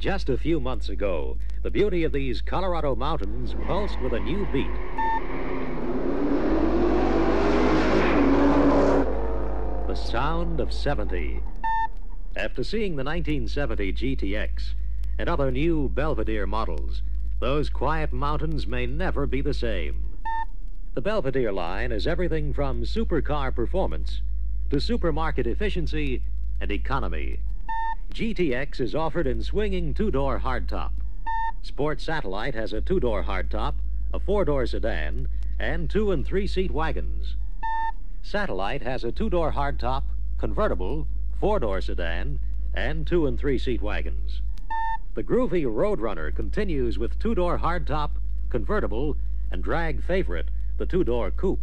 Just a few months ago, the beauty of these Colorado mountains pulsed with a new beat. The sound of 70. After seeing the 1970 GTX and other new Belvedere models, those quiet mountains may never be the same. The Belvedere line is everything from supercar performance to supermarket efficiency and economy. GTX is offered in swinging two-door hardtop. Sport Satellite has a two-door hardtop, a four-door sedan, and two- and three-seat wagons. Satellite has a two-door hardtop, convertible, four-door sedan, and two- and three-seat wagons. The groovy Road Runner continues with two-door hardtop, convertible, and drag favorite, the two-door coupe.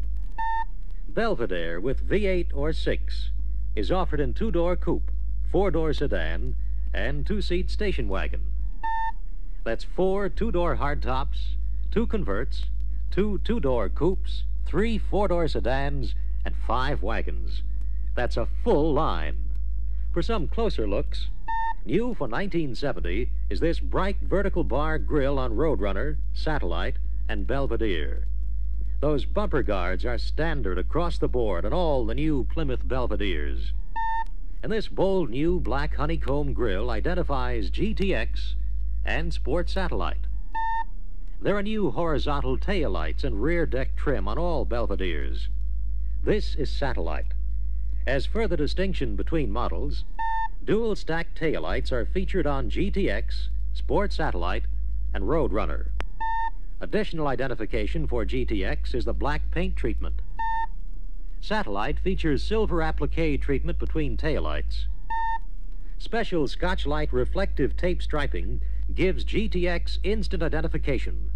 Belvedere with V8 or 6 is offered in two-door coupe, four-door sedan, and two-seat station wagon. That's four two-door hardtops, two converts, two two-door coupes, three four-door sedans, and five wagons. That's a full line. For some closer looks, new for 1970 is this bright vertical bar grille on Road Runner, Satellite, and Belvedere. Those bumper guards are standard across the board on all the new Plymouth Belvederes. And this bold new black honeycomb grille identifies GTX and Sport Satellite. There are new horizontal taillights and rear deck trim on all Belvederes. This is Satellite. As further distinction between models, dual stack taillights are featured on GTX, Sport Satellite, and Road Runner. Additional identification for GTX is the black paint treatment. Satellite features silver applique treatment between taillights. Special Scotchlight reflective tape striping gives GTX instant identification.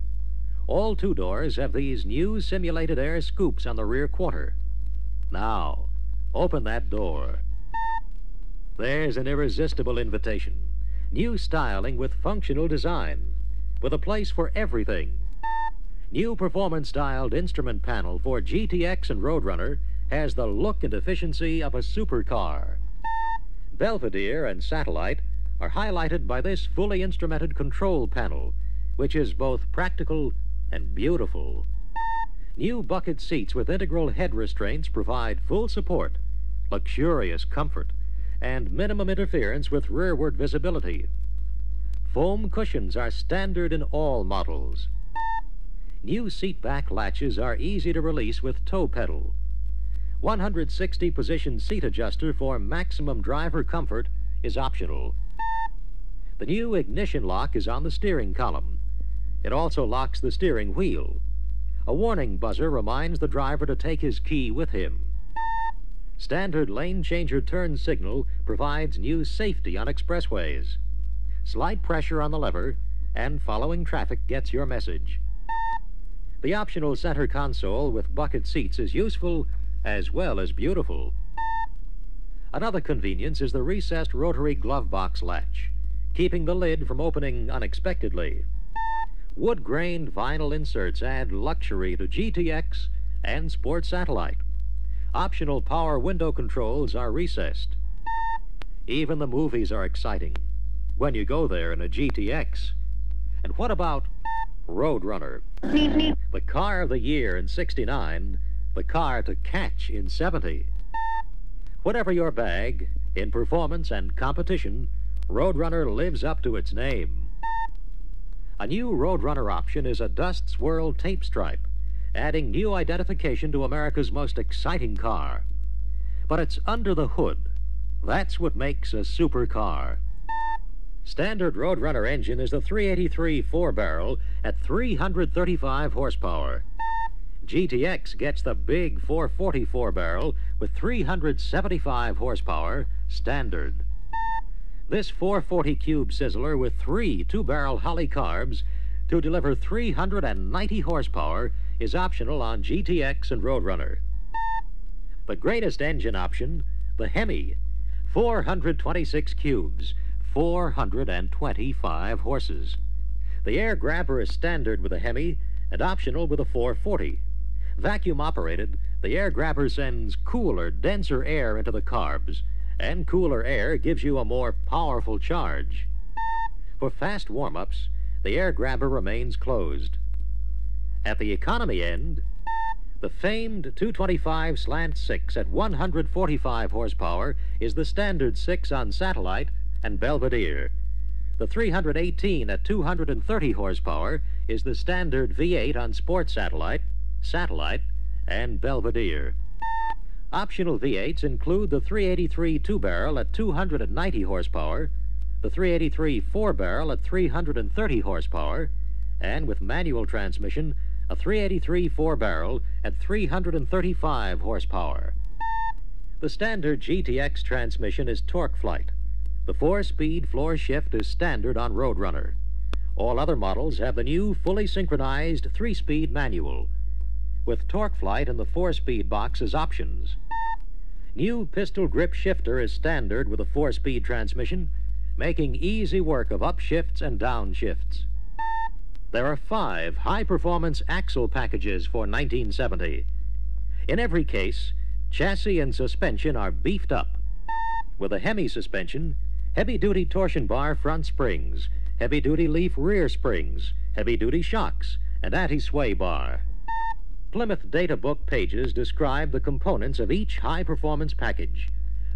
All two doors have these new simulated air scoops on the rear quarter. Now, open that door. There's an irresistible invitation. New styling with functional design, with a place for everything. New performance-styled instrument panel for GTX and Road Runner has the look and efficiency of a supercar. Belvedere and Satellite are highlighted by this fully instrumented control panel, which is both practical and beautiful. New bucket seats with integral head restraints provide full support, luxurious comfort, and minimum interference with rearward visibility. Foam cushions are standard in all models. New seat-back latches are easy to release with toe pedal. 160-position seat adjuster for maximum driver comfort is optional. The new ignition lock is on the steering column. It also locks the steering wheel. A warning buzzer reminds the driver to take his key with him. Standard lane changer turn signal provides new safety on expressways. Slight pressure on the lever, and following traffic gets your message. The optional center console with bucket seats is useful as well as beautiful. Another convenience is the recessed rotary glove box latch, keeping the lid from opening unexpectedly. Wood-grained vinyl inserts add luxury to GTX and Sport Satellite. Optional power window controls are recessed. Even the movies are exciting when you go there in a GTX. And what about Road Runner? The car of the year in 69, the car to catch in 70. Whatever your bag, in performance and competition, Road Runner lives up to its name. A new Road Runner option is a dust swirl tape stripe, adding new identification to America's most exciting car. But it's under the hood. That's what makes a supercar. Standard Road Runner engine is the 383 four-barrel at 335 horsepower. GTX gets the big 440 four-barrel with 375 horsepower standard. This 440 cube sizzler with three two-barrel Holley carbs to deliver 390 horsepower is optional on GTX and Road Runner. The greatest engine option, the Hemi, 426 cubes, 425 horses. The air grabber is standard with a Hemi and optional with a 440. Vacuum operated, the air grabber sends cooler, denser air into the carbs, and cooler air gives you a more powerful charge. For fast warm-ups, the air grabber remains closed. At the economy end, the famed 225 slant 6 at 145 horsepower is the standard 6 on Satellite and Belvedere. The 318 at 230 horsepower is the standard V8 on Sport Satellite, Satellite, and Belvedere. Optional V8s include the 383 2-barrel at 290 horsepower, the 383 4-barrel at 330 horsepower, and with manual transmission, a 383 4-barrel at 335 horsepower. The standard GTX transmission is TorqueFlite. The 4-speed floor shift is standard on Road Runner. All other models have the new fully synchronized 3-speed manual, with TorqueFlite and the 4-speed box as options. New pistol grip shifter is standard with a 4-speed transmission, making easy work of upshifts and downshifts. There are 5 high-performance axle packages for 1970. In every case, chassis and suspension are beefed up. With a Hemi suspension, heavy-duty torsion bar front springs, heavy-duty leaf rear springs, heavy-duty shocks, and anti-sway bar. Plymouth data book pages describe the components of each high-performance package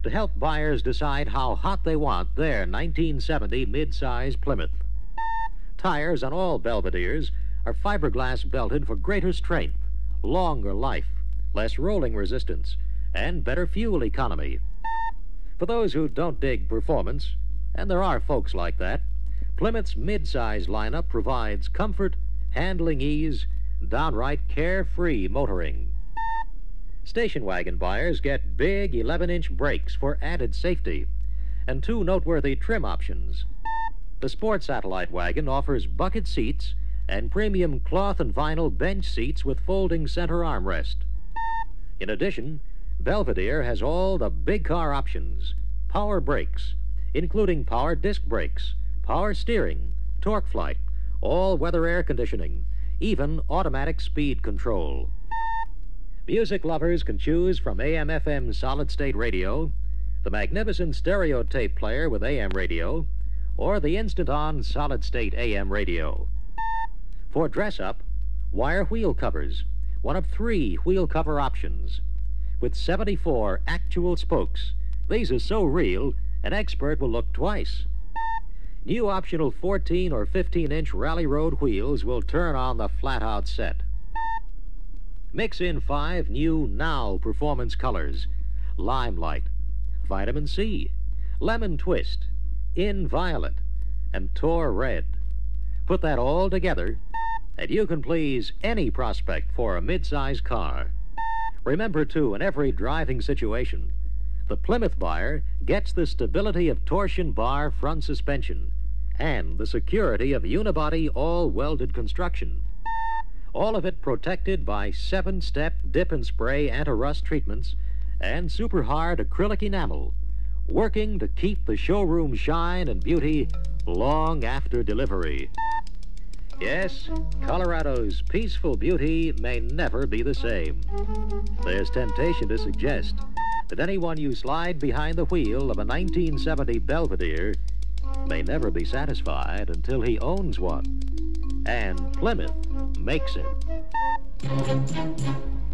to help buyers decide how hot they want their 1970 mid-size Plymouth. Tires on all Belvederes are fiberglass belted for greater strength, longer life, less rolling resistance, and better fuel economy. For those who don't dig performance, and there are folks like that, Plymouth's mid-size lineup provides comfort, handling ease, downright carefree motoring. Station wagon buyers get big 11-inch brakes for added safety and 2 noteworthy trim options. The Sport Satellite wagon offers bucket seats and premium cloth and vinyl bench seats with folding center armrest. In addition, Belvedere has all the big car options, power brakes, including power disc brakes, power steering, TorqueFlite, all-weather air conditioning, even automatic speed control. Music lovers can choose from AM/FM solid-state radio, the magnificent stereo tape player with AM radio, or the instant-on solid-state AM radio. For dress-up, wire wheel covers, one of 3 wheel cover options, with 74 actual spokes. These are so real, an expert will look twice. New optional 14 or 15-inch rally road wheels will turn on the flat-out set. Mix in 5 new Now performance colors: Limelight, Vitamin C, Lemon Twist, Inviolet, and Tor Red. Put that all together, and you can please any prospect for a mid-size car. Remember, too, in every driving situation, the Plymouth buyer gets the stability of torsion bar front suspension and the security of unibody all-welded construction. All of it protected by 7-step dip and spray anti-rust treatments and super-hard acrylic enamel, working to keep the showroom shine and beauty long after delivery. Yes, Colorado's peaceful beauty may never be the same. There's temptation to suggest that anyone you slide behind the wheel of a 1970 Belvedere may never be satisfied until he owns one. And Plymouth makes it.